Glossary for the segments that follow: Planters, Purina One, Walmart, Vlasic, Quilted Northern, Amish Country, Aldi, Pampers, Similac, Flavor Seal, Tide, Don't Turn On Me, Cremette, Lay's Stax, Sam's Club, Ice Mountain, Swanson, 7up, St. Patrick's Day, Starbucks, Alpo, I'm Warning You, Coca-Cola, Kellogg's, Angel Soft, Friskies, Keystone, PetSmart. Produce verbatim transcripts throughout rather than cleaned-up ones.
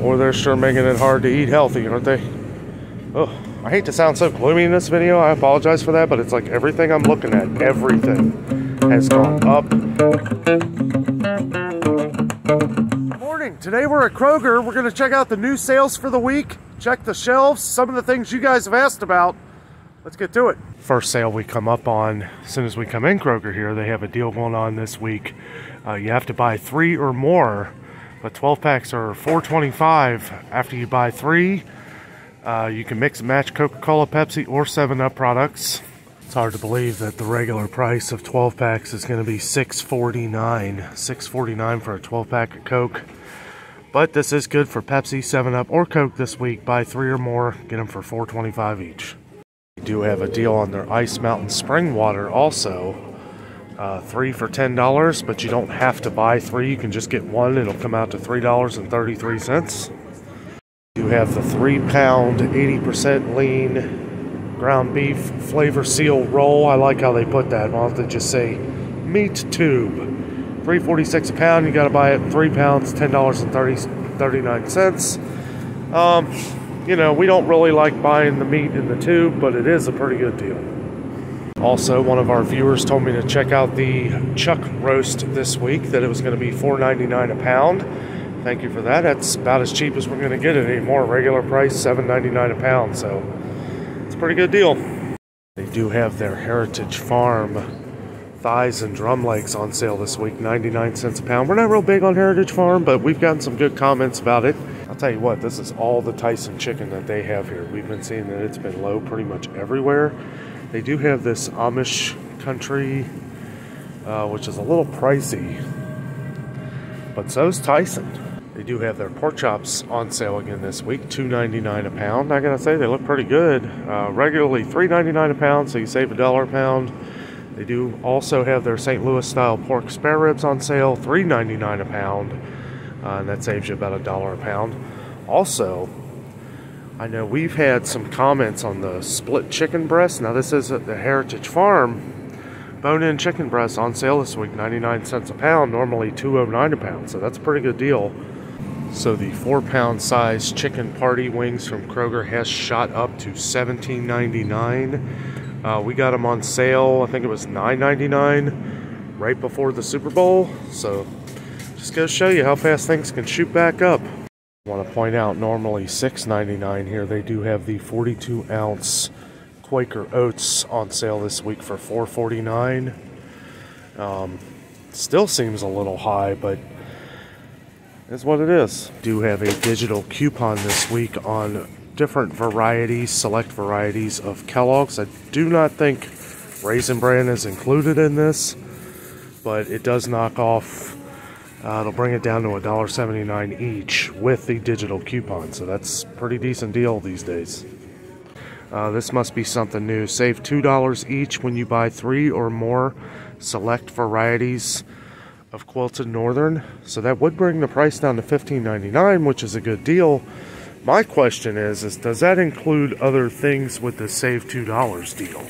Or they're sure making it hard to eat healthy, aren't they? Oh, I hate to sound so gloomy in this video. I apologize for that, but it's like everything I'm looking at, everything has gone up. Good morning. Today we're at Kroger. We're going to check out the new sales for the week, check the shelves, some of the things you guys have asked about. Let's get to it. First sale we come up on as soon as we come in Kroger here, they have a deal going on this week. Uh, you have to buy three or more, but twelve packs are four twenty-five. After you buy three, uh, you can mix and match Coca-Cola, Pepsi, or seven up products. It's hard to believe that the regular price of twelve packs is going to be six forty-nine. six forty-nine for a twelve pack of Coke. But this is good for Pepsi, seven up, or Coke this week. Buy three or more, get them for four twenty-five each. They do have a deal on their Ice Mountain spring water also. Uh, three for ten dollars, but you don't have to buy three. You can just get one. It'll come out to three dollars and thirty-three cents. You have the three pound, eighty percent lean ground beef Flavor Seal roll. I like how they put that. Why don't they just say meat tube? three forty-six a pound. You got to buy it three pounds, ten dollars and thirty-nine cents. Um, you know, we don't really like buying the meat in the tube, but it is a pretty good deal. Also, one of our viewers told me to check out the chuck roast this week, that it was going to be four ninety-nine a pound. Thank you for that. That's about as cheap as we're going to get it anymore. Regular price, seven ninety-nine a pound, so it's a pretty good deal. They do have their Heritage Farm thighs and drum legs on sale this week, ninety-nine cents a pound. We're not real big on Heritage Farm, but we've gotten some good comments about it. I'll tell you what, this is all the Tyson chicken that they have here. We've been seeing that it's been low pretty much everywhere. They do have this Amish Country, uh, which is a little pricey, but so's Tyson. They do have their pork chops on sale again this week, two ninety-nine a pound. I gotta say, they look pretty good. Uh, regularly three ninety-nine a pound, so you save a dollar a pound. They do also have their Saint Louis style pork spare ribs on sale, three ninety-nine a pound, uh, and that saves you about a dollar a pound. Also, I know we've had some comments on the split chicken breast. Now this is at the Heritage Farm. Bone-in chicken breast on sale this week, ninety-nine cents a pound, normally two oh nine a pound, so that's a pretty good deal. So the four pound size chicken party wings from Kroger has shot up to seventeen ninety-nine. Uh, we got them on sale, I think it was nine ninety-nine right before the Super Bowl. So just goes to show you how fast things can shoot back up. I want to point out, normally six ninety-nine here. They do have the forty-two ounce Quaker Oats on sale this week for four forty-nine. Um, still seems a little high, but it's what it is. Do have a digital coupon this week on different varieties, select varieties of Kellogg's. I do not think Raisin Bran is included in this, but it does knock off. Uh, it'll bring it down to one seventy-nine each with the digital coupon, so that's a pretty decent deal these days. Uh, this must be something new. Save two dollars each when you buy three or more select varieties of Quilted Northern. So that would bring the price down to fifteen ninety-nine, which is a good deal. My question is, is does that include other things with the save two dollars deal?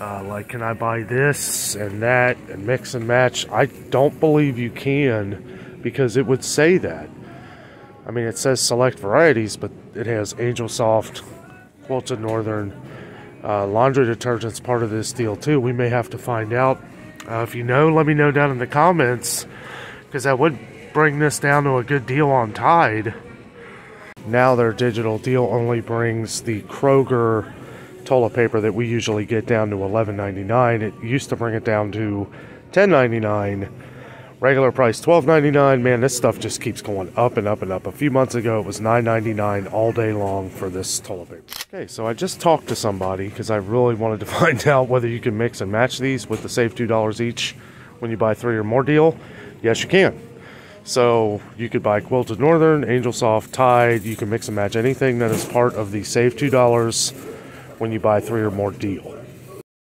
Uh, like, can I buy this and that and mix and match? I don't believe you can, because it would say that. I mean, it says select varieties, but it has Angel Soft, Quilted Northern, uh, laundry detergent's part of this deal too. We may have to find out. Uh, if you know, let me know down in the comments, because that would bring this down to a good deal on Tide. Now their digital deal only brings the Kroger toilet paper that we usually get down to eleven ninety-nine. It used to bring it down to ten ninety-nine. Regular price twelve ninety-nine. Man, this stuff just keeps going up and up and up. A few months ago, it was nine ninety-nine all day long for this toilet paper. Okay, so I just talked to somebody because I really wanted to find out whether you can mix and match these with the save two dollars each when you buy three or more deal. Yes, you can. So you could buy Quilted Northern, Angel Soft, Tide. You can mix and match anything that is part of the save two dollars when you buy three or more deal.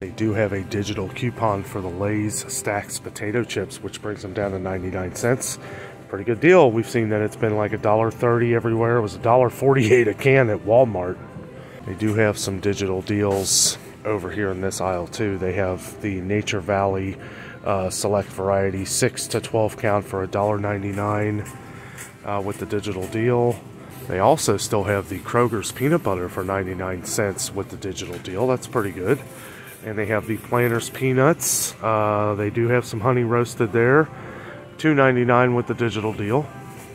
They do have a digital coupon for the Lay's Stax potato chips, which brings them down to ninety-nine cents. Pretty good deal. We've seen that it's been like one thirty everywhere. It was one forty-eight a can at Walmart. They do have some digital deals over here in this aisle too. They have the Nature Valley uh, select variety, six to twelve count for one ninety-nine. uh, with the digital deal. They also still have the Kroger's peanut butter for ninety-nine cents with the digital deal. That's pretty good. And they have the Planters peanuts. Uh, they do have some honey roasted there. two ninety-nine with the digital deal.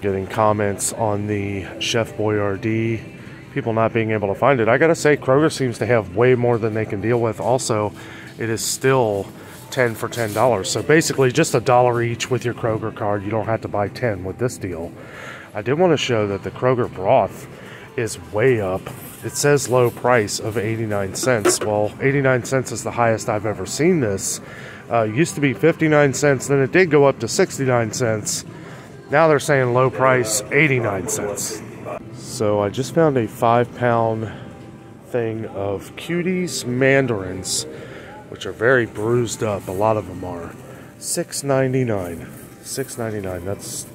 Getting comments on the Chef Boyardee, people not being able to find it. I gotta say, Kroger seems to have way more than they can deal with. Also, it is still ten for ten dollars. So basically just a dollar each with your Kroger card. You don't have to buy ten with this deal. I did want to show that the Kroger broth is way up. It says low price of eighty-nine cents. Well, eighty-nine cents is the highest I've ever seen this. Uh, it used to be fifty-nine cents, then it did go up to sixty-nine cents. Now they're saying low price eighty-nine cents. So I just found a five pound thing of Cutie's mandarins, which are very bruised up. A lot of them are. six ninety-nine. six ninety-nine. That's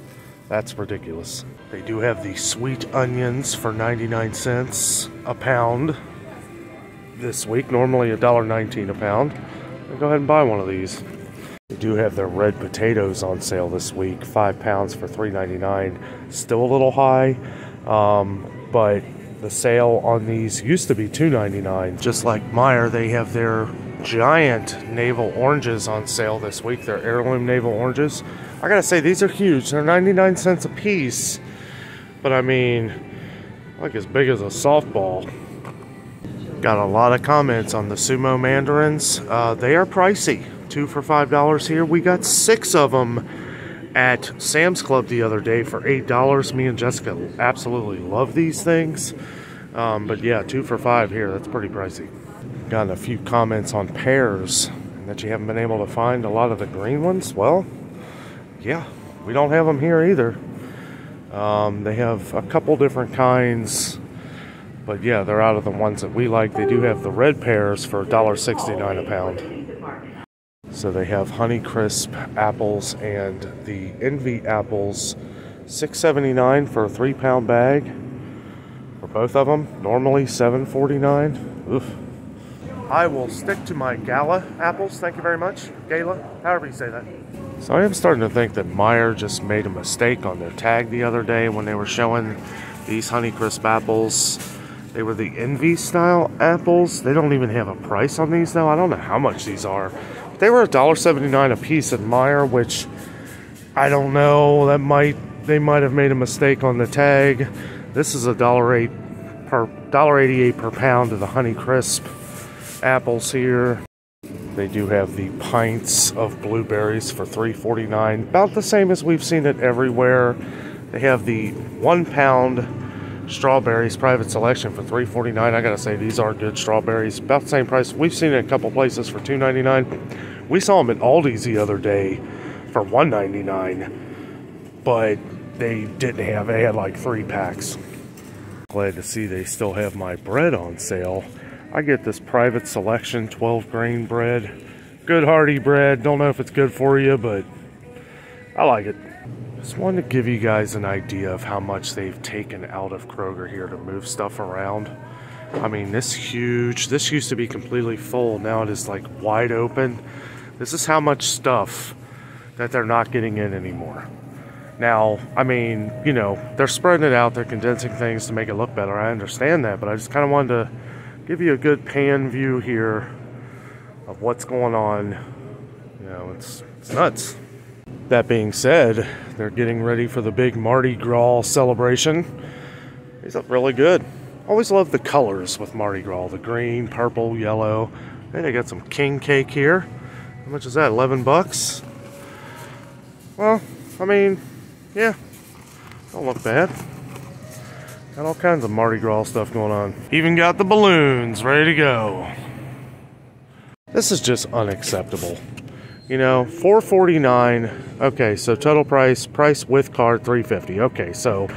that's ridiculous. They do have the sweet onions for ninety-nine cents a pound this week. Normally one nineteen a pound. I'll go ahead and buy one of these. They do have their red potatoes on sale this week. Five pounds for three ninety-nine. Still a little high, um, but the sale on these used to be two ninety-nine. Just like Meijer, they have their giant navel oranges on sale this week. They're heirloom navel oranges. I gotta say, these are huge. They're ninety-nine cents a piece, but I mean, like as big as a softball. Got a lot of comments on the sumo mandarins. Uh, they are pricey. Two for five dollars here. We got six of them at Sam's Club the other day for eight dollars. Me and Jessica absolutely love these things. Um, but yeah, two for five here. That's pretty pricey. Gotten a few comments on pears and that you haven't been able to find a lot of the green ones. Well, yeah, we don't have them here either. Um, they have a couple different kinds, but yeah, they're out of the ones that we like. They do have the red pears for one sixty-nine a pound. So they have Honeycrisp apples and the Envy apples, six seventy-nine for a three pound bag for both of them. Normally seven forty-nine. Oof. I will stick to my Gala apples, thank you very much. Gala, however you say that. So I am starting to think that Meijer just made a mistake on their tag the other day when they were showing these Honeycrisp apples. They were the Envy style apples. They don't even have a price on these though. I don't know how much these are. But they were one seventy-nine a piece at Meijer, which I don't know. That might they might have made a mistake on the tag. This is a one dollar eighty-eight per one dollar eighty-eight per pound of the Honeycrisp apples here. They do have the pints of blueberries for three forty-nine, about the same as we've seen it everywhere. They have the one pound strawberries private selection for three forty-nine. I gotta say, these are good strawberries, about the same price. We've seen it a couple places for two ninety-nine. We saw them at Aldi's the other day for one ninety-nine, but they didn't have, they had like three packs. Glad to see they still have my bread on sale. I get this private selection twelve grain bread. Good hearty bread. Don't know if it's good for you, but I like it. Just wanted to give you guys an idea of how much they've taken out of Kroger here to move stuff around. I mean, this huge, this used to be completely full. Now it is like wide open. This is how much stuff that they're not getting in anymore. Now, I mean, you know, they're spreading it out. They're condensing things to make it look better. I understand that, but I just kind of wanted to give you a good pan view here of what's going on. You know, it's, it's nuts. That being said, they're getting ready for the big Mardi Gras celebration. These look really good. Always love the colors with Mardi Gras, the green, purple, yellow. And I got some king cake here. How much is that, eleven bucks? Well, I mean, yeah, don't look bad. Got all kinds of Mardi Gras stuff going on. Even got the balloons ready to go. This is just unacceptable. You know, four forty-nine. Okay, so total price, price with card, three fifty. Okay, so,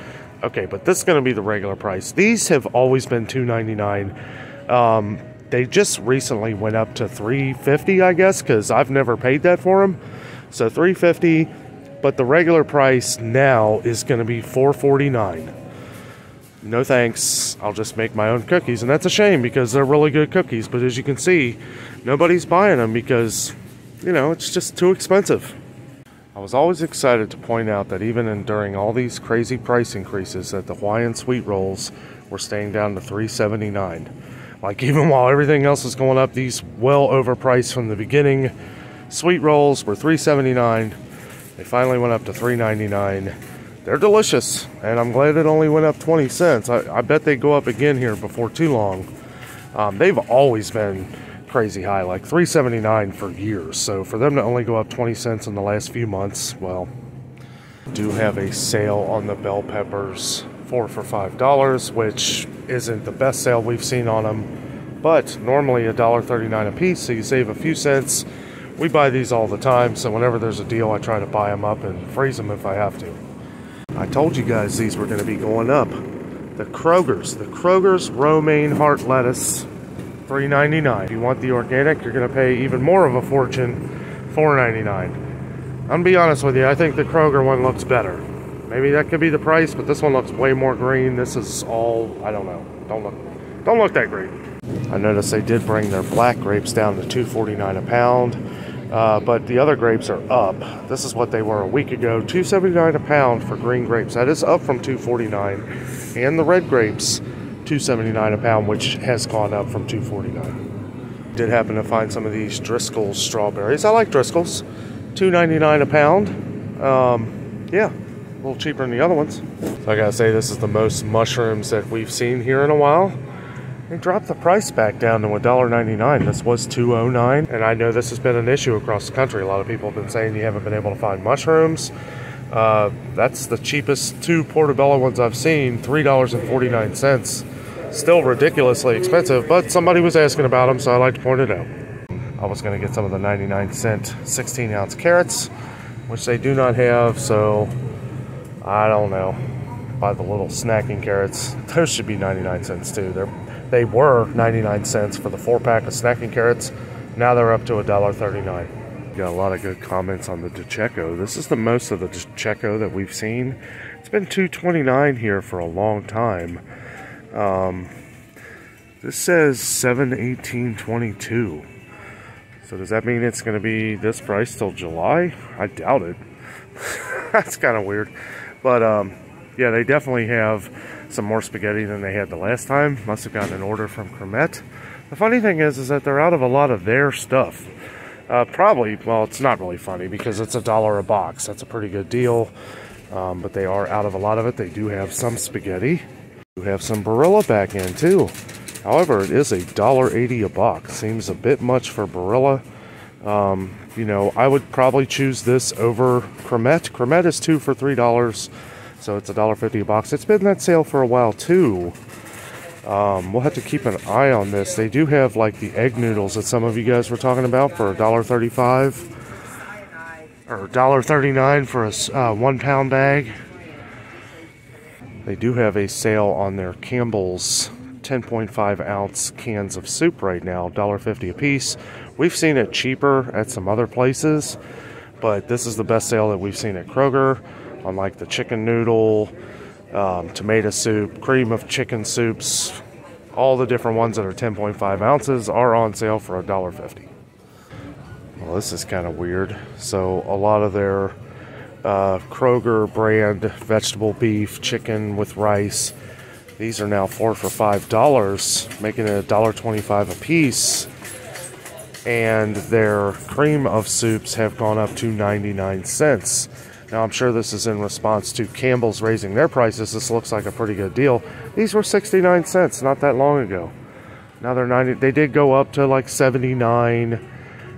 okay, but this is going to be the regular price. These have always been two ninety-nine. Um, they just recently went up to three fifty, I guess, because I've never paid that for them. So three fifty, but the regular price now is going to be four forty-nine. No thanks, I'll just make my own cookies. And that's a shame because they're really good cookies. But as you can see, nobody's buying them because, you know, it's just too expensive. I was always excited to point out that even enduring all these crazy price increases that the Hawaiian sweet rolls were staying down to three seventy-nine. Like, even while everything else was going up, these well overpriced from the beginning sweet rolls were three seventy-nine. They finally went up to three ninety-nine. They're delicious, and I'm glad it only went up twenty cents. I, I bet they go up again here before too long. Um, they've always been crazy high, like three seventy-nine for years. So for them to only go up twenty cents in the last few months, well, do have a sale on the bell peppers, four for five dollars, which isn't the best sale we've seen on them, but normally a dollar thirty-nine a piece, so you save a few cents. We buy these all the time, so whenever there's a deal, I try to buy them up and freeze them if I have to. I told you guys these were going to be going up. The Kroger's, the Kroger's romaine heart lettuce, three ninety-nine. If you want the organic, you're going to pay even more of a fortune, four ninety-nine. I'm going to be honest with you, I think the Kroger one looks better. Maybe that could be the price, but this one looks way more green. This is all, I don't know. Don't look, don't look that green. I noticed they did bring their black grapes down to two forty-nine a pound. Uh, but the other grapes are up. This is what they were a week ago, two seventy-nine a pound for green grapes. That is up from two forty-nine, and the red grapes, two seventy-nine a pound, which has gone up from two forty-nine. Did happen to find some of these Driscoll's strawberries. I like Driscoll's, two ninety-nine a pound. Um, yeah, a little cheaper than the other ones. So I gotta say, this is the most mushrooms that we've seen here in a while. They dropped the price back down to a dollar ninety-nine. This was two oh nine, and I know this has been an issue across the country. A lot of people have been saying you haven't been able to find mushrooms. Uh, that's the cheapest two portobello ones I've seen, three forty-nine. Still ridiculously expensive, but somebody was asking about them, so I like to point it out. I was going to get some of the ninety-nine cent sixteen ounce carrots, which they do not have, so I don't know. Buy the little snacking carrots. Those should be ninety-nine cents too. They're They were ninety-nine cents for the four pack of snacking carrots. Now they're up to a dollar thirty-nine. Got a lot of good comments on the De Cecco. This is the most of the De Cecco that we've seen. It's been two twenty-nine here for a long time. Um, this says seven eighteen twenty-two. So does that mean it's going to be this price till July? I doubt it. That's kind of weird. But um, yeah, they definitely have some more spaghetti than they had the last time. Must have gotten an order from Cremette. The funny thing is, is that they're out of a lot of their stuff. Uh, probably, well, it's not really funny because it's a dollar a box. That's a pretty good deal. Um, but they are out of a lot of it. They do have some spaghetti. They do have some Barilla back in too. However, it is a dollar eighty a box. Seems a bit much for Barilla. Um, you know, I would probably choose this over Cremette. Cremette is two for three dollars. So it's a dollar fifty a box. It's been that sale for a while too. Um, we'll have to keep an eye on this. They do have like the egg noodles that some of you guys were talking about for a dollar thirty-five. Or a dollar thirty-nine for a uh, one pound bag. They do have a sale on their Campbell's ten point five ounce cans of soup right now, a dollar fifty a piece. We've seen it cheaper at some other places, but this is the best sale that we've seen at Kroger. On like the chicken noodle, um, tomato soup, cream of chicken soups, all the different ones that are ten point five ounces are on sale for a dollar fifty. Well, this is kind of weird. So a lot of their uh, Kroger brand vegetable beef, chicken with rice, these are now four for five dollars, making it a dollar twenty-five a piece. And their cream of soups have gone up to ninety-nine cents. Now, I'm sure this is in response to Campbell's raising their prices. This looks like a pretty good deal. These were sixty-nine cents not that long ago. Now they're ninety. They did go up to like seventy-nine,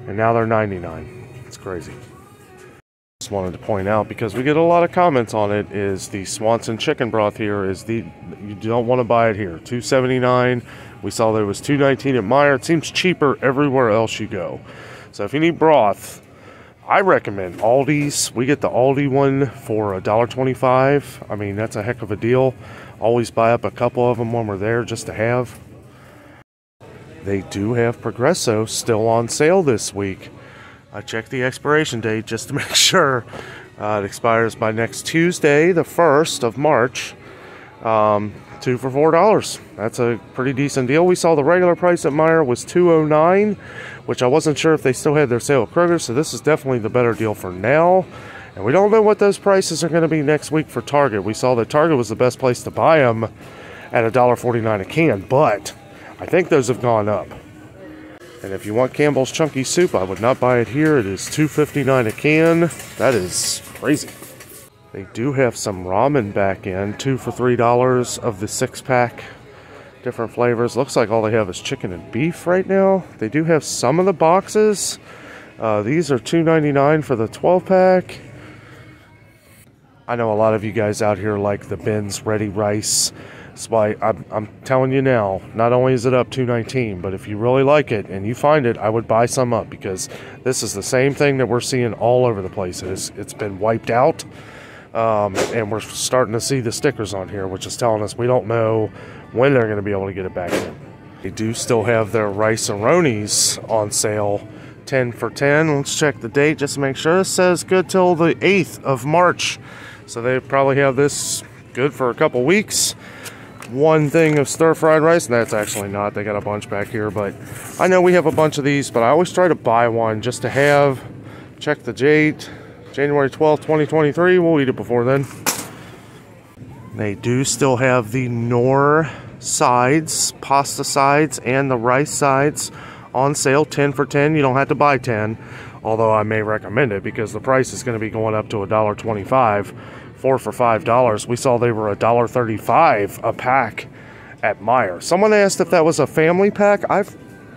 and now they're ninety-nine. It's crazy. Just wanted to point out, because we get a lot of comments on it, is the Swanson chicken broth here is the, you don't want to buy it here. two seventy-nine. We saw there was two nineteen at Meijer. It seems cheaper everywhere else you go. So if you need broth, I recommend Aldi's. We get the Aldi one for a dollar twenty-five. I mean, that's a heck of a deal. Always buy up a couple of them when we're there just to have. They do have Progresso still on sale this week. I checked the expiration date just to make sure. Uh, it expires by next Tuesday, the first of March. Um, two for four dollars. That's a pretty decent deal. We saw the regular price at Meijer was two oh nine. Which I wasn't sure if they still had their sale at Kroger, so this is definitely the better deal for now. And we don't know what those prices are going to be next week for Target. We saw that Target was the best place to buy them at a dollar forty-nine a can, but I think those have gone up. And if you want Campbell's Chunky Soup, I would not buy it here. It is two fifty-nine a can. That is crazy. They do have some ramen back in, two for three dollars of the six pack. Different flavors. Looks like all they have is chicken and beef right now. They do have some of the boxes. Uh, these are two ninety-nine for the twelve pack. I know a lot of you guys out here like the Ben's Ready Rice. That's why I'm, I'm telling you now, not only is it up two nineteen, but if you really like it and you find it, I would buy some up, because this is the same thing that we're seeing all over the place. It's, it's been wiped out, um, and we're starting to see the stickers on here, which is telling us we don't know when they're going to be able to get it back in. They do still have their Rice-A-Ronis on sale, ten for ten. Let's check the date just to make sure. This says good till the eighth of March, so they probably have this good for a couple weeks. One thing of stir-fried rice, and that's actually not, they got a bunch back here, but I know we have a bunch of these, but I always try to buy one just to have. Check the date, January twelfth twenty twenty-three. We'll eat it before then. They do still have the Knorr sides, pasta sides, and the rice sides on sale, ten for ten. You don't have to buy ten, although I may recommend it, because the price is going to be going up to a dollar twenty-five. Four for five dollars. We saw they were a dollar thirty-five a pack at Meijer. Someone asked if that was a family pack. I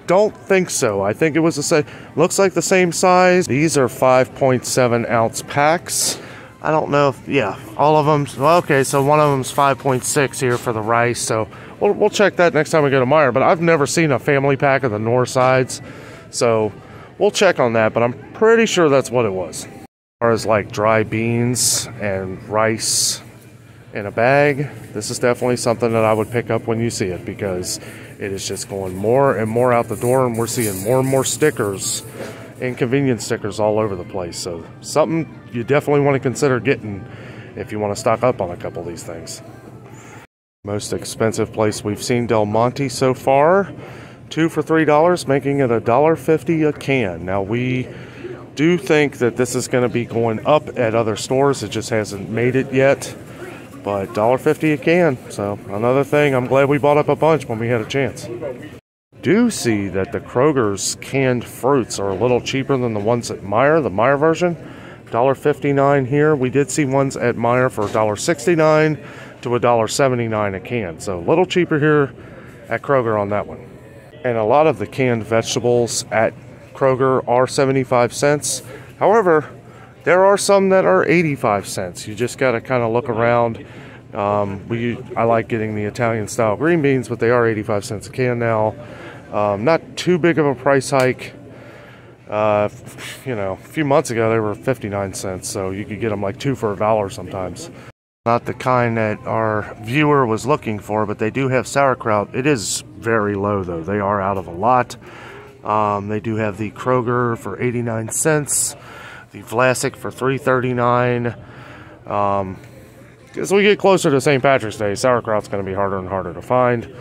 don't think so. I think it was the same. Looks like the same size. These are five point seven ounce packs. I don't know if, yeah, all of them. Well, okay, so one of them's five point six here for the rice. So we'll we'll check that next time we go to Meijer. But I've never seen a family pack of the North sides, so we'll check on that. But I'm pretty sure that's what it was. As like dry beans and rice in a bag, this is definitely something that I would pick up when you see it, because it is just going more and more out the door, and we're seeing more and more stickers, inconvenience stickers, all over the place. So something you definitely want to consider getting if you want to stock up on a couple of these things. Most expensive place we've seen Del Monte so far, two for three dollars, making it a dollar fifty a can. Now we do think that this is going to be going up at other stores. It just hasn't made it yet, but a dollar fifty a can. So another thing, I'm glad we bought up a bunch when we had a chance. Do see that the Kroger's canned fruits are a little cheaper than the ones at Meijer, the Meijer version, a dollar fifty-nine here. We did see ones at Meijer for a dollar sixty-nine to a dollar seventy-nine a can, so a little cheaper here at Kroger on that one. And a lot of the canned vegetables at Kroger are seventy-five cents. However, there are some that are eighty-five cents. You just got to kind of look around. Um, we I like getting the Italian style green beans, but they are eighty-five cents a can now. Um, not too big of a price hike. Uh, you know, a few months ago they were fifty-nine cents, so you could get them like two for a dollar sometimes. Not the kind that our viewer was looking for, but they do have sauerkraut. It is very low though. They are out of a lot. Um, they do have the Kroger for eighty-nine cents, the Vlasic for three thirty-nine. Um, as we get closer to Saint Patrick's Day, sauerkraut's going to be harder and harder to find,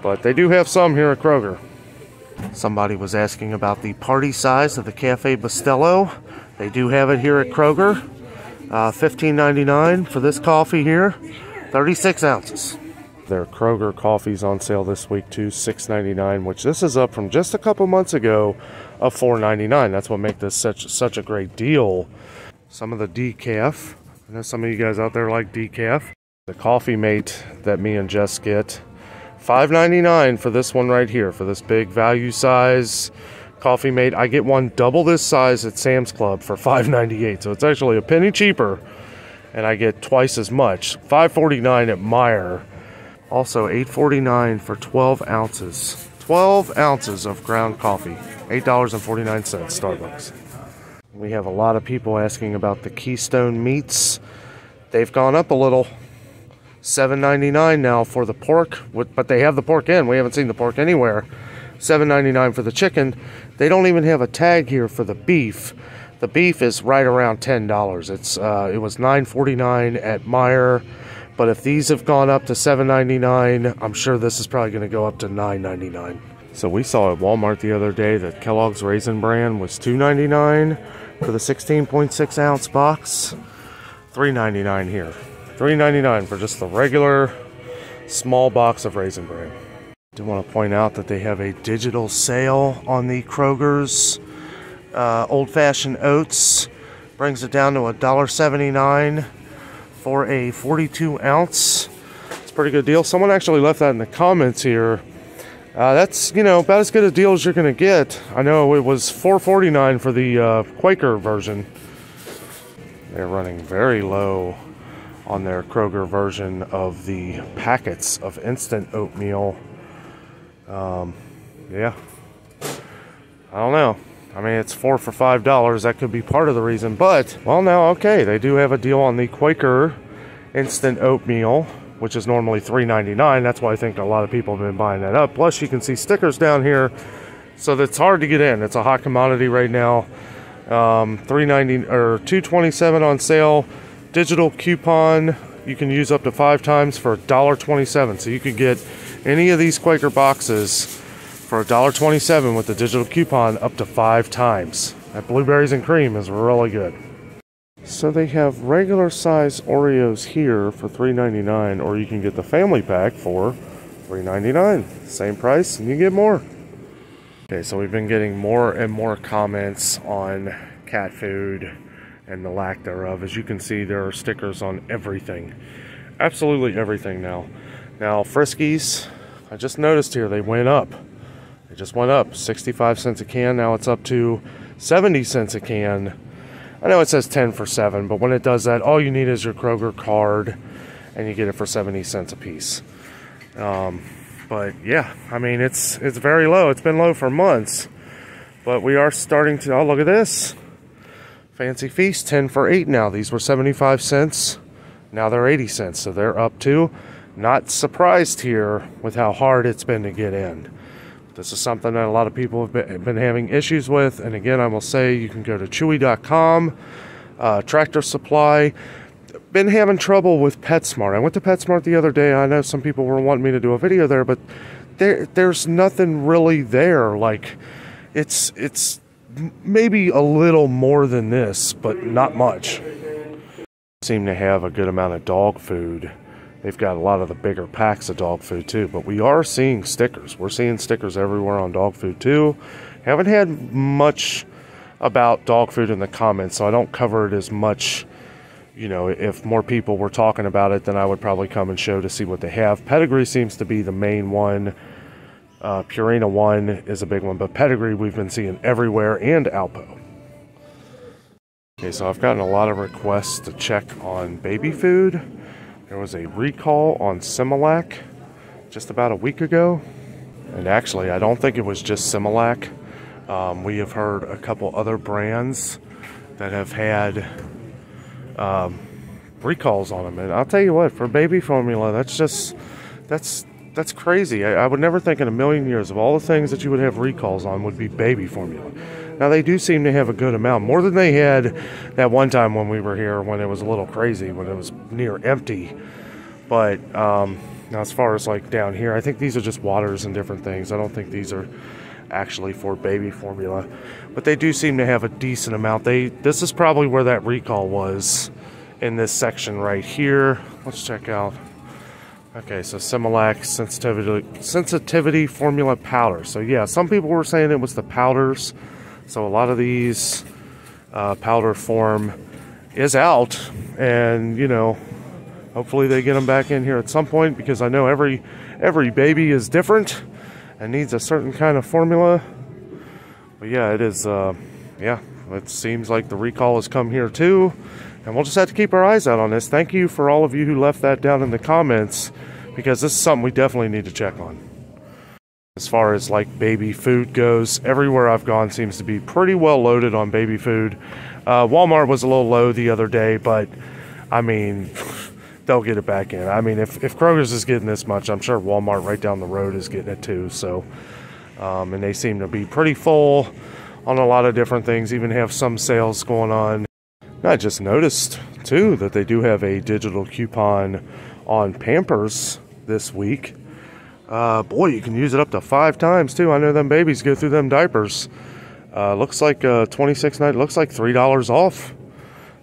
but they do have some here at Kroger. Somebody was asking about the party size of the Cafe Bustelo. They do have it here at Kroger, uh, fifteen ninety-nine for this coffee here, thirty-six ounces. Their Kroger coffee's on sale this week too, six ninety-nine, which this is up from just a couple months ago of four ninety-nine. That's what makes this such such a great deal. Some of the decaf. I know some of you guys out there like decaf. The Coffee Mate that me and Jess get, five ninety-nine for this one right here, for this big value size Coffee Mate. I get one double this size at Sam's Club for five ninety-eight, so it's actually a penny cheaper, and I get twice as much, five forty-nine at Meijer. Also eight forty-nine for twelve ounces. twelve ounces of ground coffee. eight forty-nine Starbucks. We have a lot of people asking about the Keystone meats. They've gone up a little. seven ninety-nine now for the pork, but they have the pork in. We haven't seen the pork anywhere. seven ninety-nine for the chicken. They don't even have a tag here for the beef. The beef is right around ten dollars. It's uh, it was nine forty-nine at Meijer. But if these have gone up to seven ninety-nine, I'm sure this is probably going to go up to nine ninety-nine. So we saw at Walmart the other day that Kellogg's Raisin Bran was two ninety-nine. for the sixteen point six ounce box. three ninety-nine here. three ninety-nine for just the regular small box of Raisin Bran. I do want to point out that they have a digital sale on the Kroger's uh, old-fashioned oats. Brings it down to one seventy-nine for a forty-two ounce. It's a pretty good deal. Someone actually left that in the comments here. Uh, that's, you know, about as good a deal as you're going to get. I know it was four forty-nine for the uh, Quaker version. They're running very low on their Kroger version of the packets of instant oatmeal. Um, yeah, I don't know. I mean, it's four for five dollars. That could be part of the reason, but well, now okay, they do have a deal on the Quaker instant oatmeal, which is normally three ninety-nine. That's why I think a lot of people have been buying that up. Plus, you can see stickers down here, so that's hard to get in. It's a hot commodity right now. Um, three ninety or two twenty-seven on sale. Digital coupon you can use up to five times for one twenty-seven. So you could get any of these Quaker boxes for one twenty-seven with the digital coupon up to five times. That blueberries and cream is really good. So they have regular size Oreos here for three ninety-nine, or you can get the family pack for three ninety-nine. Same price and you get more. Okay, so we've been getting more and more comments on cat food and the lack thereof. As you can see, there are stickers on everything. Absolutely everything now. Now, Friskies, I just noticed here, they went up. They just went up sixty-five cents a can. Now it's up to seventy cents a can. I know it says ten for seven, but when it does that, all you need is your Kroger card, and you get it for seventy cents a piece. Um, but yeah, I mean, it's it's very low. It's been low for months, but we are starting to, oh, look at this. Fancy Feast, ten for eight now. These were seventy-five cents. Now they're eighty cents, so they're up to. Not surprised here with how hard it's been to get in. This is something that a lot of people have been, have been having issues with. And again, I will say you can go to Chewy dot com, uh, Tractor Supply. Been having trouble with PetSmart. I went to PetSmart the other day. I know some people were wanting me to do a video there, but there, there's nothing really there. Like, it's it's maybe a little more than this, but not much. Seem to have a good amount of dog food. They've got a lot of the bigger packs of dog food too, but we are seeing stickers. We're seeing stickers everywhere on dog food too. Haven't had much about dog food in the comments, so I don't cover it as much. You know, if more people were talking about it, then I would probably come and show to see what they have. Pedigree seems to be the main one. Uh, Purina one is a big one, but Pedigree we've been seeing everywhere, and Alpo. Okay, so I've gotten a lot of requests to check on baby food. There was a recall on Similac just about a week ago. And actually, I don't think it was just Similac. Um, we have heard a couple other brands that have had um, recalls on them. And I'll tell you what, for baby formula, that's just, that's, that's crazy. I, I would never think in a million years of all the things that you would have recalls on would be baby formula. Now, they do seem to have a good amount, more than they had that one time when we were here, when it was a little crazy, when it was near empty. But um, now, as far as like down here, I think these are just waters and different things. I don't think these are actually for baby formula, but they do seem to have a decent amount. They this is probably where that recall was, in this section right here. Let's check out. Okay, so Similac sensitivity sensitivity formula powder. So yeah, some people were saying it was the powders. So a lot of these uh, powder form is out, and you know, hopefully they get them back in here at some point, because I know every every baby is different and needs a certain kind of formula. But yeah, it is. Uh, yeah, it seems like the recall has come here too, and we'll just have to keep our eyes out on this. Thank you for all of you who left that down in the comments, because this is something we definitely need to check on. As far as like baby food goes, everywhere I've gone seems to be pretty well loaded on baby food. Uh, Walmart was a little low the other day, but I mean, they'll get it back in. I mean, if, if Kroger's is getting this much, I'm sure Walmart right down the road is getting it too. So, um, and they seem to be pretty full on a lot of different things, even have some sales going on. And I just noticed too that they do have a digital coupon on Pampers this week. Uh, boy, you can use it up to five times too. I know them babies go through them diapers. Uh, looks like uh, twenty-six ninety. Looks like three dollars off.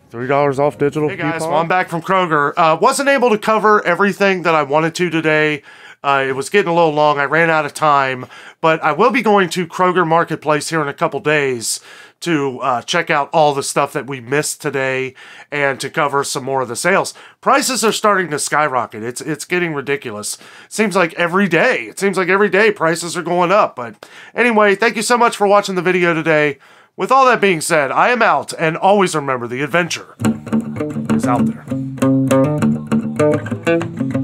Three dollars off digital. Hey guys, well, I'm back from Kroger. Uh, wasn't able to cover everything that I wanted to today. Uh, it was getting a little long. I ran out of time, but I will be going to Kroger Marketplace here in a couple days to uh, check out all the stuff that we missed today and to cover some more of the sales. Prices are starting to skyrocket. It's it's getting ridiculous. Seems like every day. It seems like every day prices are going up. But anyway, thank you so much for watching the video today. With all that being said, I am out, and always remember the adventure is out there.